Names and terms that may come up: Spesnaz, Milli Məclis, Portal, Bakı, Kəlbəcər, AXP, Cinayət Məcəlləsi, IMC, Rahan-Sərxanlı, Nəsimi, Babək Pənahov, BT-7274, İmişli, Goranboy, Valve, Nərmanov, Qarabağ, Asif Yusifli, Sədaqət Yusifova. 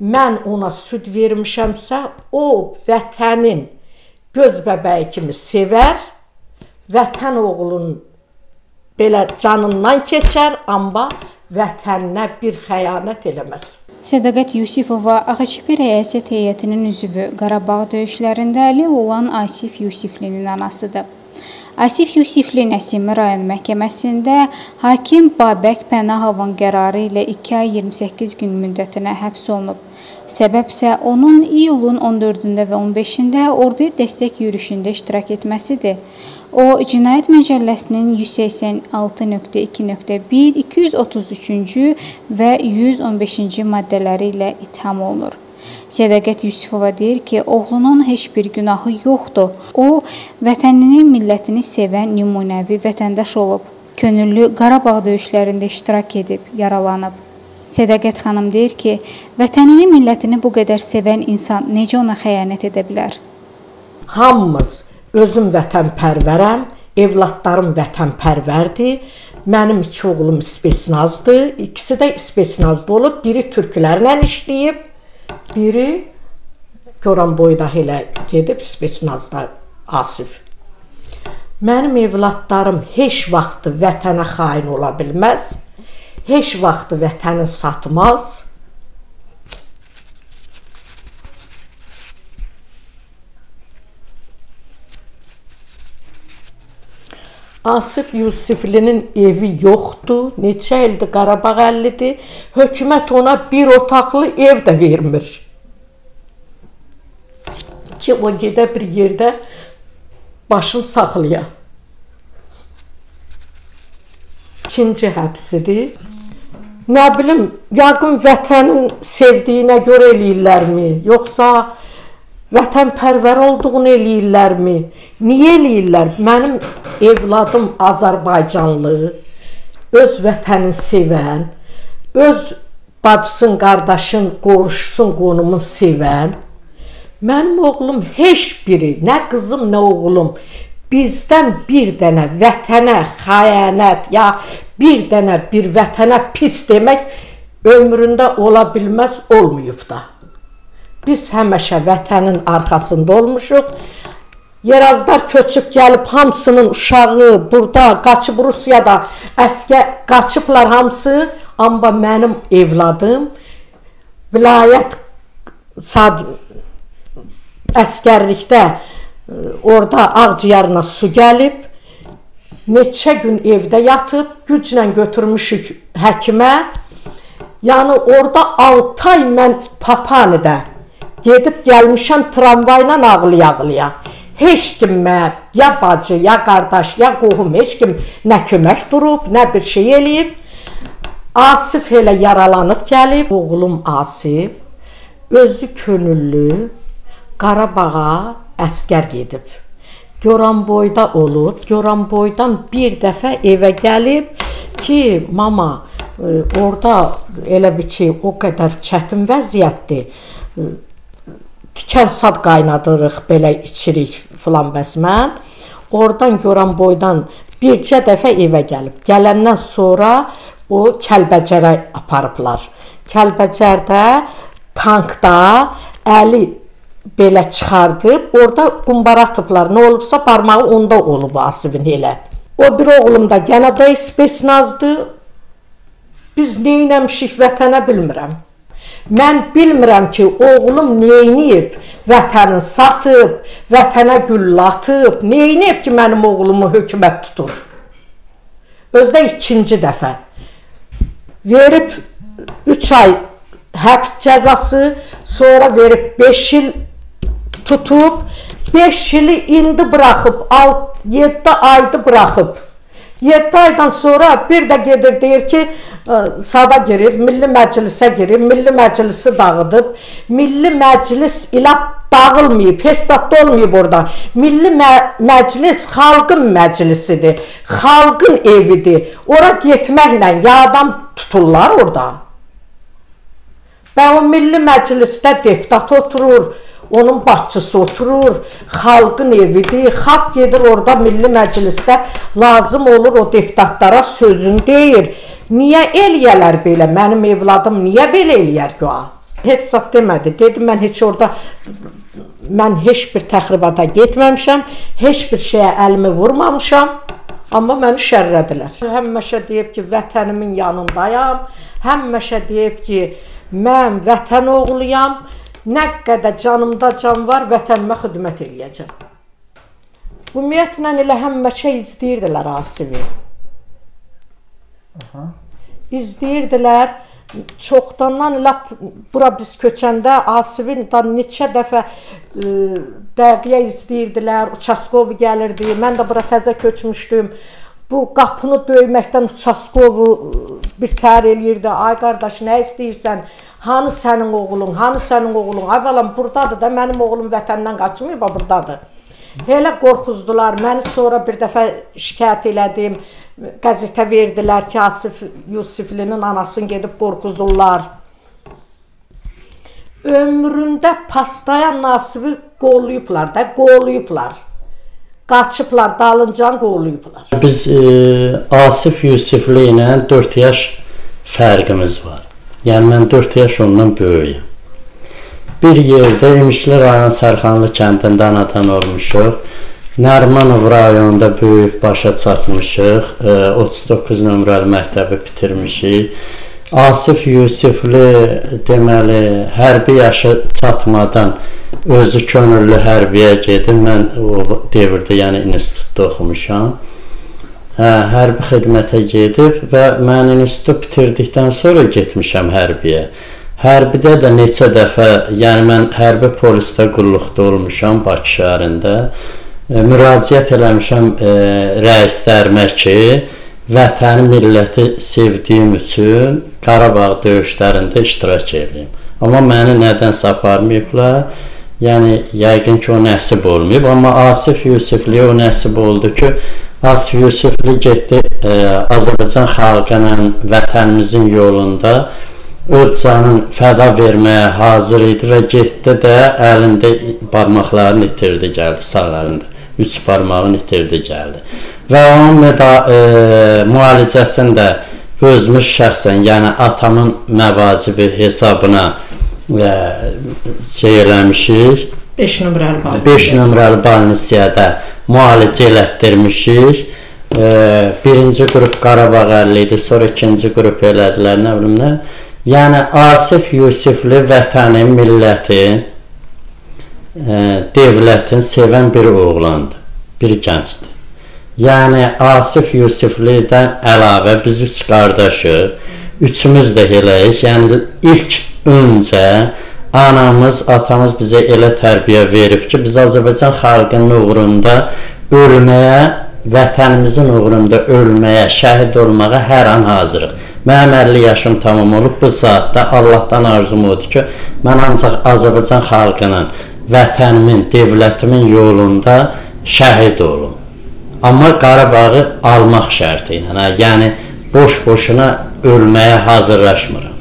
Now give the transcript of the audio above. mən ona süd vermişəmsə, o vətənin göz bəbəyi kimi sevər, vətən oğlunun belə canından keçər, amma vətəninə bir xəyanət eləməz. Sədaqət Yusifova AXP rəyasət heyətinin üzvü, Qarabağ döyüşlərində əlil olan Asif Yusiflinin anasıdır. Asif Yusifli Nəsimi rayon məhkəməsində hakim Babək Pənahovun qərarı ilə 2 ay 28 gün müddətinə həbs olunub. Səbəb isə onun iyulun 14-də və 15-də orduya dəstək yürüşündə iştirak etməsidir. O, Cinayət Məcəlləsinin 186.2.1, 233-cü və 115-ci maddələri ilə itham olunur. Sədaqət Yusifova deyir ki, oğlunun heç bir günahı yoxdur. O, vətənini, millətini sevən nümunəvi vətəndaş olub. Könüllü Qarabağ döyüşlərində iştirak edib, yaralanıb. Sədaqət xanım deyir ki, vətənini, millətini bu qədər sevən insan necə ona xəyanət edə bilər? Hamımız özüm vətənpərvərəm, evlatlarım vətənpərvərdir. Mənim iki oğlum istisnazdır. İkisi də istisnazda olub, biri türkülərlə işləyib. Biri Göran boyda elə gedib Spesnazda Asif. Mənim evlatlarım heç vaxtı vətənə xain ola bilməz, heç vaxtı vətəni satmaz. Asif Yusiflinin evi yoxdur, neçə ildir Qarabağ əllidir, hökumət ona bir otaqlı ev də vermir. Ki o gedə bir yerdə başını saxlaya. İkinci həbsidir. Nə bilim, yaqın vətənin sevdiyinə görə eləyirlərmi, yoxsa vətənpərvər olduğunu eləyirlərmi? Niyə eləyirlər? Mənim evladım Azərbaycanlı, öz vətəni sevən, öz bacısın, qardaşın, qonşusun, qonumun sevən. Mənim oğlum heç biri, nə qızım, nə oğlum, bizdən bir dənə vətənə xəyanət, ya bir vətənə pis demək ömründə ola bilməz, olmayıb da. Biz həməşə vətənin arxasında olmuşuq. Yerazlar köçüb gəlib, hamısının uşağı burada, qaçıb Rusiyada, əskər qaçıblar hamısı. Amma mənim evladım vilayət əskərlikdə orada ağciyarına su gəlib, neçə gün evdə yatıb, güclə götürmüşük həkimə. Yəni orada 6 ay mən Papanıda gedib gəlmişəm tramvayla ağlaya-ağlaya. Heç kim mənə, ya bacı, ya qardaş, ya qohum, heç kim nə kömək durub, nə bir şey eləyib. Asif elə yaralanıb gəlib. Oğlum Asif özü könüllü Qarabağa əskər gedib. Goranboyda olub, Goranboydan bir dəfə evə gəlib ki, mama, orada elə bir şey o qədər çətin vəziyyətdir. Tikən sad qaynadırıq, belə içirik filan bəs mən. Oradan Goranboydan bircə dəfə evə gəlib. Gələndən sonra o Kəlbəcərə aparıblar. Kəlbəcərdə tankda əli belə çıxardıb, orada qumbara atıblar. Nə olubsa barmağı onda olub Asibin elə. O bir oğlum da gənə də istisnazdır. Biz neynəmişik vətənə bilmirəm. Mən bilmirəm ki, oğlum neyniyib, vətənin satıb, vətənə güllə atıb, neyniyib ki, mənim oğlumu hökumət tutur. Özdə ikinci dəfə verib 3 ay həbs cəzası, sonra verib 5 il tutub, 5 ili indi bıraxıb, 7 aydı bıraxıb. 7 aydan sonra bir də gedir, deyir ki, sada girib, Milli Məclisə girib, Milli Məclisi dağıdıb. Milli Məclis ilə dağılmayıb, hesabda olmayıb orada. Milli Məclis xalqın məclisidir, xalqın evidir. Ora getməklə yadam tuturlar orada. Və o Milli Məclisdə deputat oturur, onun başçısı oturur, xalqın evidir, xalq gedir orada Milli Məclisdə, lazım olur o deputatlara sözün deyir. Niyə eləyələr belə, mənim evladım niyə belə eləyər ki o? Hesab demədi. Dedim mən heç bir təxribata getməmişəm, heç bir şeyə əlimi vurmamışam, amma məni şərrədilər. Həmişə deyib ki, vətənimin yanındayam, həmişə deyib ki, mən vətən oğluyam, nə qədər canımda can var, vətənimə xidmət eləyəcəm. Ümumiyyətlə elə həmişə izləyirdilər Asifi. İzləyirdilər. Çoxdandan bura biz köçəndə Asifin neçə dəfə dəqiqə izləyirdilər, uçaskovu gəlirdi, mən də bura təzə köçmüşdüm. Bu qapını döyməkdən uçaskovu bir təhər eləyirdi, ay qardaş nə istəyirsən, hanı sənin oğulun, ay balam buradadır da, mənim oğlum vətəndən qaçmayıb, buradadır. Elə qorxuzdular, mən sonra bir dəfə şikayət elədim, qəzetə verdilər ki, Asif Yusiflinin anasını gedib qorxuzdular. Ömründə pastayan Nasibi qollayıblar da, qaçıblar, dalıncan qollayıblar. Biz Asif Yusifli ilə 4 yaş fərqimiz var, yəni mən 4 yaş ondan böyüyüm. Bir yerdə İmişli Rahan-Sərxanlı kəndində anadan olmuşuq, Nərmanov rayonunda böyük başa çatmışıq, 39 nömrəli məktəbi bitirmişik. Asif Yusifli deməli, hərbi yaşı çatmadan özü könüllü hərbiyə gedib, mən o devirdə yəni institutda oxumuşam. Hərbi xidmətə gedib və mən institutu bitirdikdən sonra getmişəm hərbiyə. Hərbidə də neçə dəfə, yəni mən hərbi polisdə qulluqda olmuşam Bakı şəhərində, müraciət eləmişəm rəislərimə ki, vətəni, milləti sevdiyim üçün Qarabağ döyüşlərində iştirak edeyim. Amma məni nədənsə aparmayıblar, yəni yəqin ki, o nəsib olmayıb. Amma Asif Yusifliyə o nəsib oldu ki, Asif Yusifli getdi Azərbaycan xalqının vətənimizin yolunda, o canın fəda verməyə hazır idi və getdi də əlində barmaqlarını itirdi gəldi, sağ əlində, 3 barmağını itirdi gəldi. Və onun müalicəsində özümüz şəxsən, yəni atamın məvacibi hesabına şey eləmişik, 5 nömrəli balnisiyada müalicə elətdirmişik. Birinci qrup Qarabağ əlli idi, sonra ikinci qrup elədilər, nə bilim nə. Yəni, Asif Yusifli vətənin, millətin, devlətin sevən bir oğlandır, bir gəncdir. Yəni, Asif Yusiflidən əlavə biz 3 qardaşıq, üçümüz də eləyik. Yəni, ilk öncə anamız, atamız bizə elə tərbiyə verib ki, biz Azərbaycan xalqının uğrunda ölməyə, vətənimizin uğrunda ölməyə, şəhid olmağa hər an hazırıq. Mənim 50 yaşım tamam olub, bu saatdə Allahdan arzum odur ki, mən ancaq Azərbaycan xalqının, vətənimin, devlətimin yolunda şəhid olum. Amma Qarabağı almaq şərti ilə, yəni boş-boşuna ölməyə hazırlaşmıram.